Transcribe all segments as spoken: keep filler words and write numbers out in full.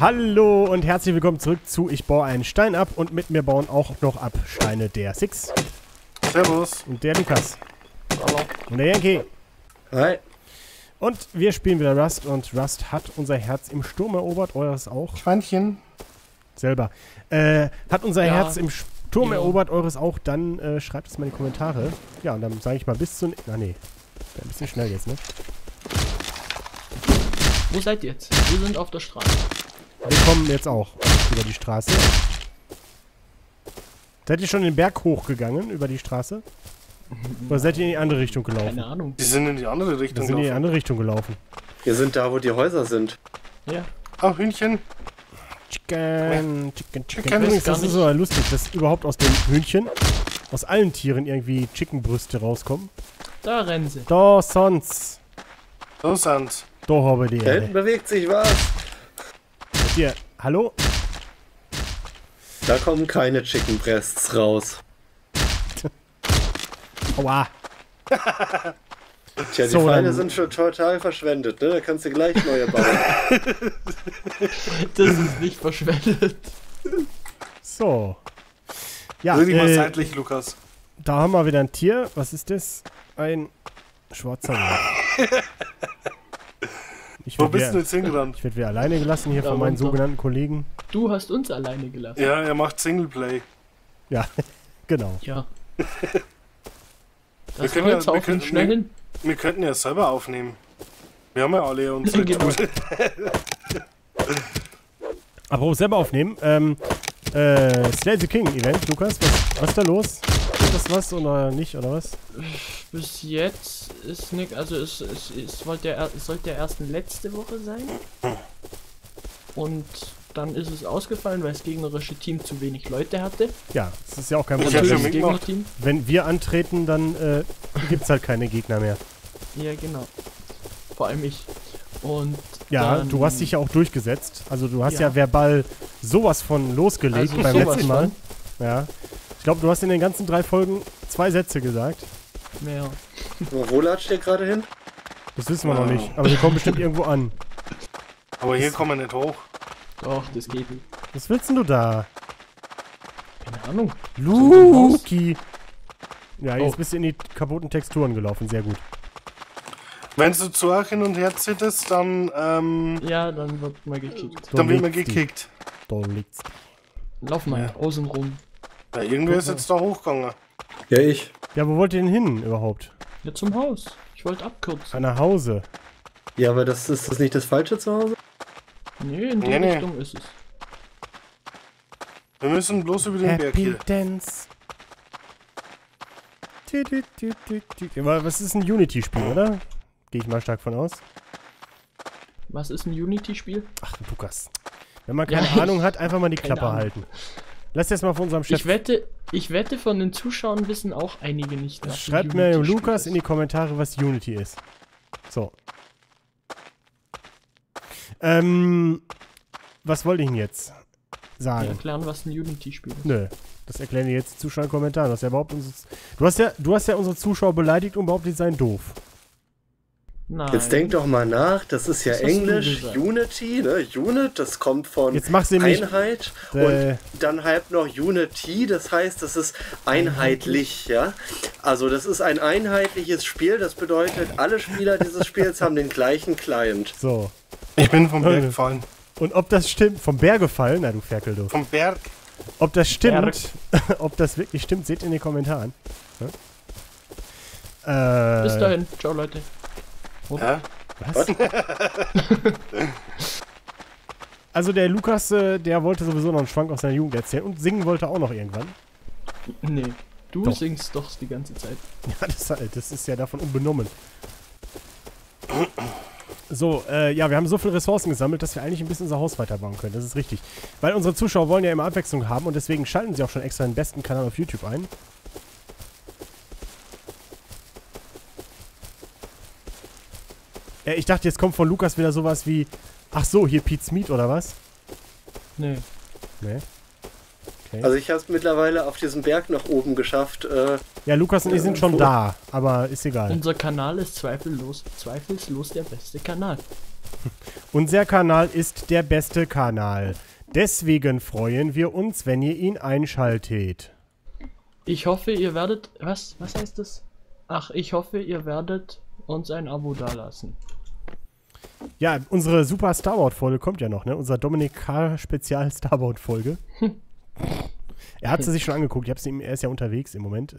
Hallo und herzlich willkommen zurück zu Ich baue einen Stein ab, und mit mir bauen auch noch ab Steine der Six. Servus. Und der Lukas. Hallo. Und der Yankee. Hi. Und wir spielen wieder Rust, und Rust hat unser Herz im Sturm erobert, eures auch. Schweinchen. Selber. Äh, hat unser ja. Herz im Sturm ja. erobert, eures auch, dann äh, schreibt es mal in die Kommentare. Ja, und dann sage ich mal bis zu... Na nee, ein bisschen schnell jetzt, ne? Wo seid ihr jetzt? Wir sind auf der Straße. Wir kommen jetzt auch über die Straße. Seid ihr schon den Berg hochgegangen über die Straße? Oder seid ihr in die andere Richtung gelaufen? Keine Ahnung. Die sind in die andere Richtung gelaufen. Die sind in die andere Richtung gelaufen. Wir sind da, wo die Häuser sind. Ja. Ach, Hühnchen. Chicken, Chicken, Chicken. Übrigens, das ist so lustig, dass überhaupt aus dem Hühnchen, aus allen Tieren irgendwie Chickenbrüste rauskommen. Da rennen sie. Da sonst. Da sonst. Da habe die. Da hinten bewegt sich was. Hier, hallo? Da kommen keine Chicken Breasts raus. Aua. Tja, die so, Feinde sind schon total verschwendet, ne? Da kannst du gleich neue bauen. Das ist nicht verschwendet. So. Ja, Rüdig äh, mal zeitlich, Lukas. Da haben wir wieder ein Tier. Was ist das? Ein schwarzer Wolf. Wo bist du jetzt hingerannt? Ich werde wieder alleine gelassen hier da von meinen sogenannten Kollegen. Du hast uns alleine gelassen. Ja, er macht Singleplay. Ja, genau. Ja. Wir können ja, wir, können, wir, wir könnten ja selber aufnehmen. Wir haben ja alle unsere Tools. Apropos selber aufnehmen. Ähm, äh, Slay the King Event, Lukas. Was, was ist da los? Ist das was oder nicht, oder was? Bis jetzt ist nichts. Also es, es, es sollte der ersten letzte Woche sein. Und dann ist es ausgefallen, weil das gegnerische Team zu wenig Leute hatte. Ja, das ist ja auch kein Problem. Wenn wir antreten, dann äh, gibt es halt keine Gegner mehr. Ja, genau. Vor allem ich. Und ja, dann, du hast dich ja auch durchgesetzt. Also du hast ja, ja verbal sowas von losgelegt also beim letzten Mal. Von. Ja. Ich glaube, du hast in den ganzen drei Folgen zwei Sätze gesagt. Mehr. Wo latscht der gerade hin? Das wissen wir oh. noch nicht, aber wir kommen bestimmt irgendwo an. Aber das hier kommen wir nicht hoch. Doch, das geht nicht. Was willst denn du da? Keine Ahnung. Luki! Ja, jetzt oh. bist du in die kaputten Texturen gelaufen, sehr gut. Wenn du zu arg hin und her zittest, dann, ähm... ja, dann wird man gekickt. Dann wird man gekickt. Da liegt's. Lauf mal ja. außen rum. Ja, irgendwer ist jetzt da hochgegangen. Ja, ich. Ja, wo wollt ihr denn hin überhaupt? Ja, zum Haus. Ich wollte abkürzen. An der Hause. Ja, aber das ist das nicht das Falsche zu Hause? Nee, in die nee, Richtung nee. ist es. Wir müssen bloß über den Happy Berg hier. Dance. Du, du, du, du, du. Aber was ist ein Unity-Spiel, oder? Gehe ich mal stark von aus. Was ist ein Unity-Spiel? Ach, Lukas. Wenn man keine ja, Ahnung hat, einfach mal die Klappe Ahnung. halten. Lass jetzt mal von unserem Chef... Ich wette, ich wette, von den Zuschauern wissen auch einige nicht. Schreibt mir Lukas in die Kommentare, was Unity ist. So. Ähm, was wollte ich denn jetzt sagen? Wir erklären, was ein Unity-Spiel ist. Nö, das erklären die jetzt die Zuschauer in den Kommentaren. Das ist ja überhaupt unsere... Du hast ja, du hast ja unsere Zuschauer beleidigt und behauptet, die seien doof. Nein. Jetzt denk doch mal nach, das ist ja das Englisch, Unity, ne? Unit, das kommt von jetzt Einheit mich, äh, und dann halb noch Unity, das heißt, das ist einheitlich, ja? Also das ist ein einheitliches Spiel, das bedeutet, alle Spieler dieses Spiels haben den gleichen Client. So. Ich bin vom Berg gefallen. Und ob das stimmt, vom Berg gefallen? Na du Ferkel, du. Vom Berg. Ob das stimmt, ob das wirklich stimmt, seht in den Kommentaren. Hm? Äh, Bis dahin, ciao Leute. Ja? Was? Also der Lukas, der wollte sowieso noch einen Schwank aus seiner Jugend erzählen und singen wollte auch noch irgendwann. Nee, du doch. singst doch die ganze Zeit. Ja, das, das ist ja davon unbenommen. So, äh, ja, wir haben so viele Ressourcen gesammelt, dass wir eigentlich ein bisschen unser Haus weiterbauen können, das ist richtig. Weil unsere Zuschauer wollen ja immer Abwechslung haben und deswegen schalten sie auch schon extra den besten Kanal auf YouTube ein. Ich dachte, jetzt kommt von Lukas wieder sowas wie... Ach so, hier Pete's Meat oder was? Nee. Nee? Okay. Also ich habe es mittlerweile auf diesem Berg nach oben geschafft. Äh, ja, Lukas und ich sind schon da, aber ist egal. Unser Kanal ist zweifellos, zweifellos der beste Kanal. Unser Kanal ist der beste Kanal. Deswegen freuen wir uns, wenn ihr ihn einschaltet. Ich hoffe, ihr werdet... Was? Was heißt das? Ach, ich hoffe, ihr werdet uns ein Abo dalassen. Ja, unsere super Starboard-Folge kommt ja noch, ne? Unser Dominik K. Spezial-Starboard-Folge. Er hat sie sich schon angeguckt. Ich hab's ihm, er ist ja unterwegs im Moment.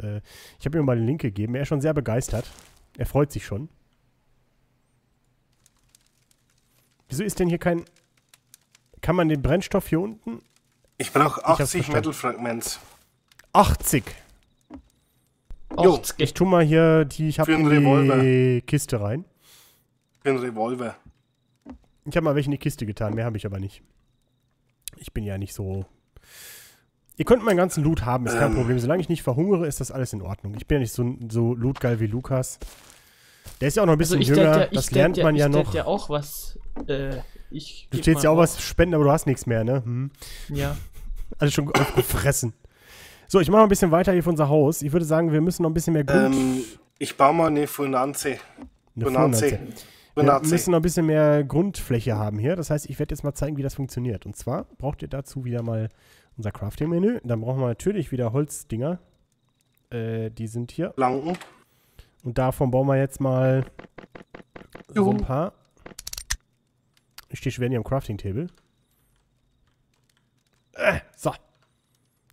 Ich habe ihm mal den Link gegeben. Er ist schon sehr begeistert. Er freut sich schon. Wieso ist denn hier kein... Kann man den Brennstoff hier unten... Ich brauche achtzig Metal-Fragments. achtzig? Jo. Ich tu mal hier die... Ich habe in die Revolver. Kiste rein. Für einen Revolver. Ich habe mal welche in die Kiste getan. Mehr habe ich aber nicht. Ich bin ja nicht so... Ihr könnt meinen ganzen Loot haben, ist kein ähm. Problem. Solange ich nicht verhungere, ist das alles in Ordnung. Ich bin ja nicht so, so lootgeil wie Lukas. Der ist ja auch noch ein bisschen also jünger. Ja, das lernt ja, man ja noch. Ich ja auch was... Äh, ich du stellst ja auch was spenden, aber du hast nichts mehr, ne? Hm. Ja. Alles schon aufgefressen. So, ich mache mal ein bisschen weiter hier für unser Haus. Ich würde sagen, wir müssen noch ein bisschen mehr Gut... Ähm, ich baue mal eine Funanze. Eine Funanze. Wir müssen noch ein bisschen mehr Grundfläche haben hier. Das heißt, ich werde jetzt mal zeigen, wie das funktioniert. Und zwar braucht ihr dazu wieder mal unser Crafting-Menü. Dann brauchen wir natürlich wieder Holzdinger. Äh, die sind hier. Planken. Und davon bauen wir jetzt mal Juhu. so ein paar. Ich stehe schwer hier am Crafting-Table. Äh, so.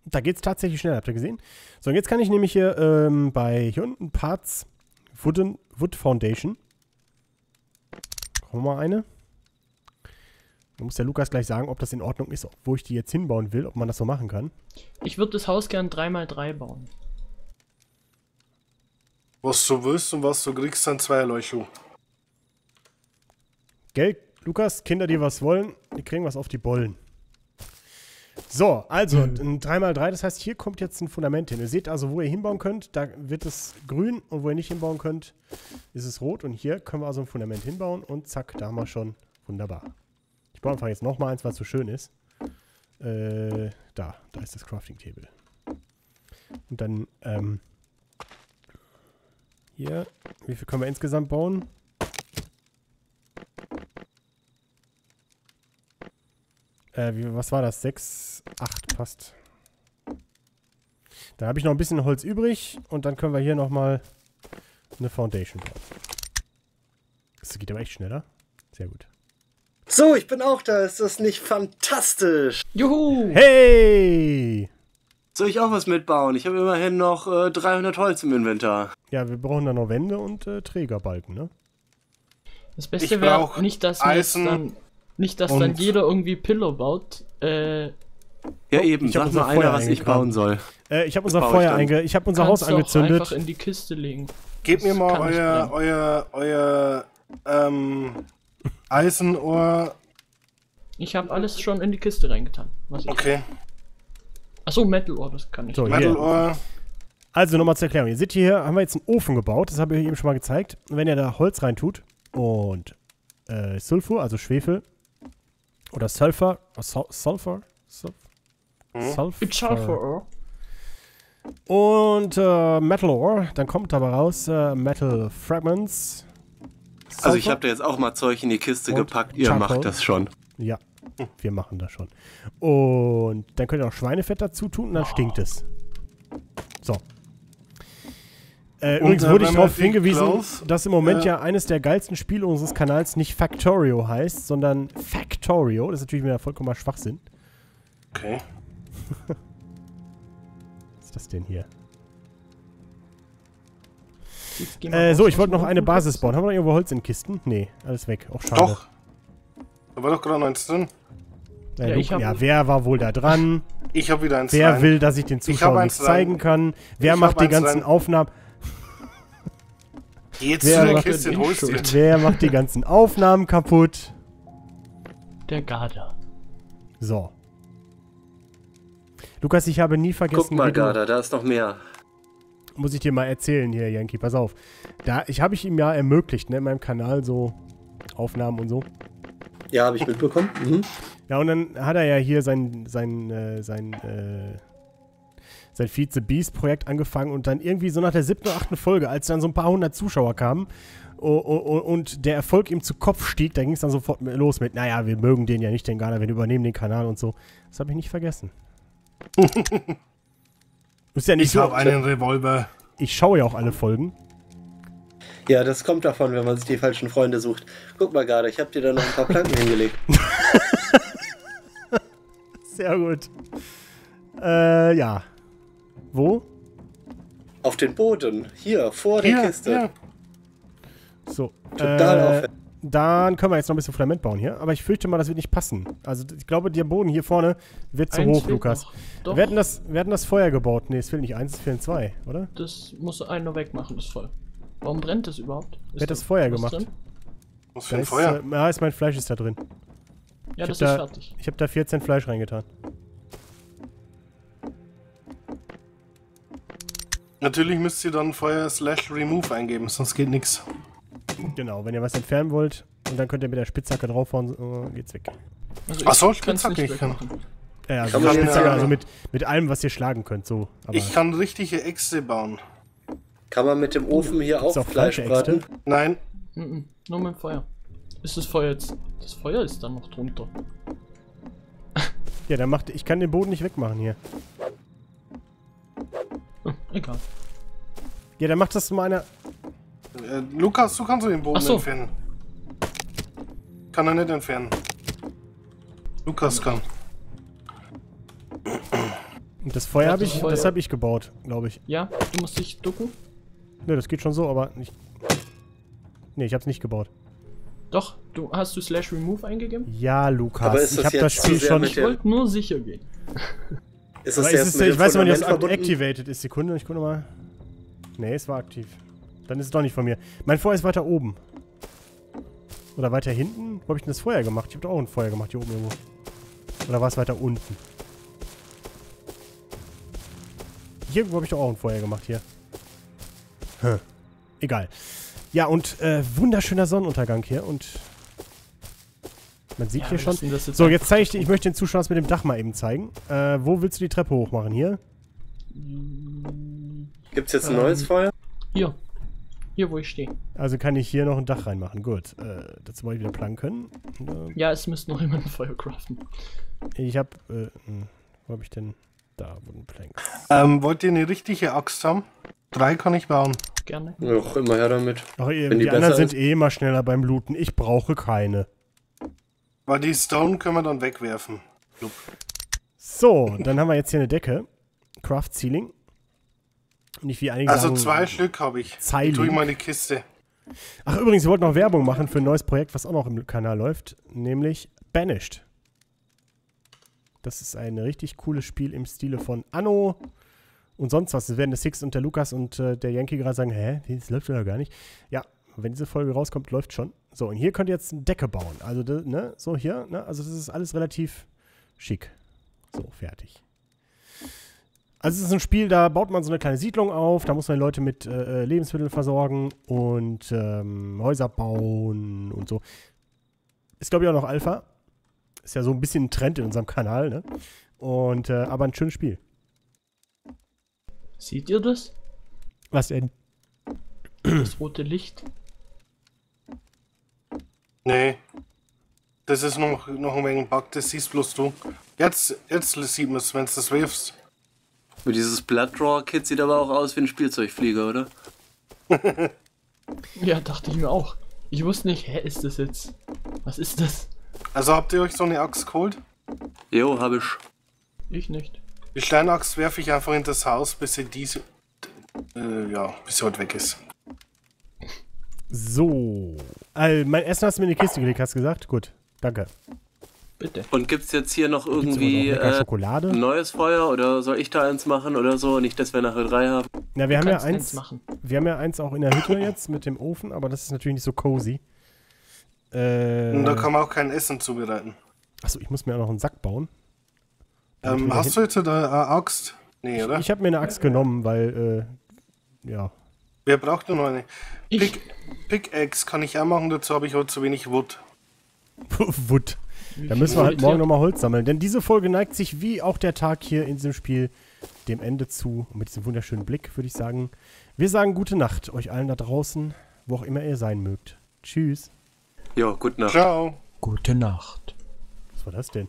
Da geht es tatsächlich schnell, habt ihr gesehen? So, und jetzt kann ich nämlich hier ähm, bei hier unten Parts Wooden, Wood Foundation. Brauchen wir mal eine. Da muss der Lukas gleich sagen, ob das in Ordnung ist, wo ich die jetzt hinbauen will, ob man das so machen kann. Ich würde das Haus gern drei mal drei bauen. Was du willst und was du kriegst, sind zwei Erleuchtung. Gell, Lukas? Kinder, die was wollen, die kriegen was auf die Bollen. So, also ein drei mal drei, das heißt, hier kommt jetzt ein Fundament hin. Ihr seht also, wo ihr hinbauen könnt, da wird es grün und wo ihr nicht hinbauen könnt, ist es rot. Und hier können wir also ein Fundament hinbauen und zack, da haben wir schon. Wunderbar. Ich baue einfach jetzt nochmal eins, was so schön ist. Äh, da, da ist das Crafting-Table. Und dann, ähm, hier, wie viel können wir insgesamt bauen? Äh, wie, was war das? sechs, acht, passt. Da habe ich noch ein bisschen Holz übrig und dann können wir hier nochmal eine Foundation bauen. Das geht aber echt schneller. Sehr gut. So, ich bin auch da. Ist das nicht fantastisch? Juhu! Hey! Soll ich auch was mitbauen? Ich habe immerhin noch äh, dreihundert Holz im Inventar. Ja, wir brauchen da noch Wände und äh, Trägerbalken, ne? Das Beste wäre auch nicht, dass wir jetzt dann... Nicht, dass und dann jeder irgendwie Pillow baut. Äh, ja, eben. Sag mal einer, was ich bauen soll. Äh, ich habe unser Feuer einge... Ich habe unser Haus angezündet. Einfach in die Kiste legen. Gebt mir mal euer... euer... euer... ähm... Eisenohr... Ich habe alles schon in die Kiste reingetan. Was ich okay. Achso, Metal-Ohr, das kann ich. So, Metal-Ohr... Also, nochmal zur Erklärung. Ihr seht hier, haben wir jetzt einen Ofen gebaut. Das habe ich eben schon mal gezeigt. Und wenn ihr da Holz reintut und... Äh, Sulfur, also Schwefel... Oder Sulfur, Sol Sulfur, Sulf hm? Sulfur, Sulfur, und äh, Metal Ore, dann kommt aber raus äh, Metal Fragments. Sulfur. Also ich habe da jetzt auch mal Zeug in die Kiste und gepackt, ihr Charcoal. Macht das schon. Ja, wir machen das schon. Und dann könnt ihr auch Schweinefett dazu tun und dann oh. stinkt es. So. Äh, übrigens wurde ich darauf hingewiesen, Klaus, dass im Moment äh, ja eines der geilsten Spiele unseres Kanals nicht Factorio heißt, sondern Factorio. Das ist natürlich wieder vollkommen Schwachsinn. Okay. Was ist das denn hier? Äh, so, ich wollte noch eine Basis bauen. Haben wir noch irgendwo Holz in Kisten? Nee, alles weg. Auch schade. Doch. Da war doch gerade noch eins drin. Ja, ja, ja, wer war wohl da dran? Ich habe wieder eins Wer rein. will, dass ich den Zuschauern nicht zeigen rein. kann? Wer ich macht die ganzen rein. Aufnahmen? Jetzt wer, macht den wer macht die ganzen Aufnahmen kaputt? Der Garda. So. Lukas, ich habe nie vergessen... Guck mal, Garda, da ist noch mehr. Muss ich dir mal erzählen hier, Yankee, pass auf. Da, ich habe ich ihm ja ermöglicht, ne, in meinem Kanal so Aufnahmen und so. Ja, habe ich mitbekommen. Mhm. Ja, und dann hat er ja hier sein, sein, äh, sein, äh, sein Feed the Beast Projekt angefangen und dann irgendwie so nach der siebten oder achten Folge, als dann so ein paar hundert Zuschauer kamen, und der Erfolg ihm zu Kopf stieg, da ging es dann sofort los mit, naja, wir mögen den ja nicht, den Ghana, wir übernehmen den Kanal und so. Das habe ich nicht vergessen. Ist ja nicht ich so, habe einen Revolver. Ich schaue ja auch alle Folgen. Ja, das kommt davon, wenn man sich die falschen Freunde sucht. Guck mal gerade, ich habe dir da noch ein paar Planken hingelegt. Sehr gut. Äh, ja. Wo? Auf den Boden. Hier, vor der ja, Kiste. Ja. So. Total äh, dann können wir jetzt noch ein bisschen Fundament bauen hier. Aber ich fürchte mal, das wird nicht passen. Also ich glaube, der Boden hier vorne wird zu eins hoch, Lukas. Doch. Wir hatten das, wir hatten das Feuer gebaut. Ne, es fehlt nicht eins, es fehlen zwei, oder? Das muss einen noch wegmachen, das ist voll. Warum brennt das überhaupt? Wer hat das Feuer gemacht? Drin? Was für ein ist, Feuer? Ja, äh, ist mein Fleisch ist da drin. Ja, ich das ist da, fertig. Ich habe da vierzehn Fleisch reingetan. Natürlich müsst ihr dann Feuer slash remove eingeben, sonst geht nichts. Genau, wenn ihr was entfernen wollt, und dann könnt ihr mit der Spitzhacke draufhauen, so, geht's weg. Also achso, Spitzhacke, ich kann. Ja, also, kann Spitzhacke, also mit, mit allem, was ihr schlagen könnt, so. Aber ich kann richtige Äxte bauen. Kann man mit dem Ofen hier auch Fleisch braten? Nein. Mhm, nur mit dem Feuer. Ist das Feuer jetzt? Das Feuer ist dann noch drunter. Ja, dann macht. Ich kann den Boden nicht wegmachen hier. Hm, egal. Ja, dann macht das mal einer. Äh, Lukas, du kannst den Boden so entfernen. Kann er nicht entfernen. Lukas kann. Und das Feuer habe ich, das habe ich gebaut, glaube ich. Ja, du musst dich ducken. Nö, das geht schon so, aber nicht. Ne, ich habe es nicht gebaut. Doch, du hast du slash remove eingegeben? Ja, Lukas, ich habe das Spiel schon. Ich wollte nur sicher gehen. Ist das jetzt mit dem Fundament verbunden? Ich weiß nicht, ob das activated ist. Sekunde, ich gucke mal. Ne, es war aktiv. Dann ist es doch nicht von mir. Mein Feuer ist weiter oben. Oder weiter hinten? Wo habe ich denn das Feuer gemacht? Ich habe doch auch ein Feuer gemacht hier oben irgendwo. Oder war es weiter unten? Hier habe ich doch auch ein Feuer gemacht hier. Hm. Egal. Ja, und äh, wunderschöner Sonnenuntergang hier. Und man sieht ja, hier schon. Jetzt so, jetzt zeige ich dir, ich möchte den Zuschauern das mit dem Dach mal eben zeigen. Äh, wo willst du die Treppe hochmachen? Hier? Gibt's jetzt ein ähm, neues Feuer? Hier. Hier, wo ich stehe. Also kann ich hier noch ein Dach reinmachen. Gut. Äh, dazu wollte ich wieder Planken. Äh, ja, es müsste noch jemand ein Feuer craften. Ich habe. Äh, wo habe ich denn. Da wurden Planks. Ähm, wollt ihr eine richtige Axt haben? Drei kann ich bauen. Gerne. Noch immer her damit. Ach, ihr, die, die anderen sind eh immer schneller beim Looten. Ich brauche keine. Weil die Stone können wir dann wegwerfen. Jupp. So, dann haben wir jetzt hier eine Decke. Craft Ceiling. Nicht wie einige. Also sagen, zwei Stück habe ich. Zeiling. Tue ich mal in die Kiste. Ach übrigens, wir wollten noch Werbung machen für ein neues Projekt, was auch noch im Kanal läuft. Nämlich Banished. Das ist ein richtig cooles Spiel im Stile von Anno und sonst was. Das werden der Six und der Lukas und äh, der Yankee gerade sagen, hä, das läuft ja gar nicht. Ja, wenn diese Folge rauskommt, läuft schon. So, und hier könnt ihr jetzt eine Decke bauen. Also, ne, so hier, ne, also das ist alles relativ schick. So, fertig. Also es ist ein Spiel, da baut man so eine kleine Siedlung auf, da muss man die Leute mit äh, Lebensmitteln versorgen und ähm, Häuser bauen und so. Ist, glaube ich, auch noch Alpha. Ist ja so ein bisschen ein Trend in unserem Kanal, ne? Und, äh, aber ein schönes Spiel. Seht ihr das? Was denn? Das rote Licht? Nee. Das ist noch, noch ein wenig ein Bug, das siehst bloß du. Jetzt, jetzt sieht man es, wenn du das wirfst. Und dieses Blood-Draw-Kit sieht aber auch aus wie ein Spielzeugflieger, oder? Ja, dachte ich mir auch. Ich wusste nicht, hä, ist das jetzt? Was ist das? Also habt ihr euch so eine Axt geholt? Jo, hab ich. Ich nicht. Die Steinaxt werfe ich einfach in das Haus, bis sie diese. Äh, ja, bis sie heute weg ist. So. Also mein Essen hast du mir in die Kiste gelegt, hast du gesagt? Gut, danke. Bitte. Und gibt's jetzt hier noch irgendwie noch äh, Schokolade? Ein neues Feuer oder soll ich da eins machen oder so? Nicht, dass wir nachher drei haben. Na, wir haben ja eins. Machen. Wir haben ja eins auch in der Hütte jetzt mit dem Ofen, aber das ist natürlich nicht so cozy. Äh, Und da kann man auch kein Essen zubereiten. Achso, ich muss mir auch noch einen Sack bauen. Ähm, hast du jetzt eine Axt? Nee, oder? Ich, ich habe mir eine Axt genommen, weil, äh, ja. Wer braucht denn noch eine? Pick, Pickaxe kann ich auch machen, dazu habe ich heute zu wenig Wood. Wood. Da müssen wir halt morgen nochmal Holz sammeln. Denn diese Folge neigt sich, wie auch der Tag hier in diesem Spiel, dem Ende zu. Und mit diesem wunderschönen Blick würde ich sagen, wir sagen gute Nacht euch allen da draußen. wo auch immer ihr sein mögt. Tschüss. Ja, gute Nacht. Ciao. Gute Nacht. Was war das denn?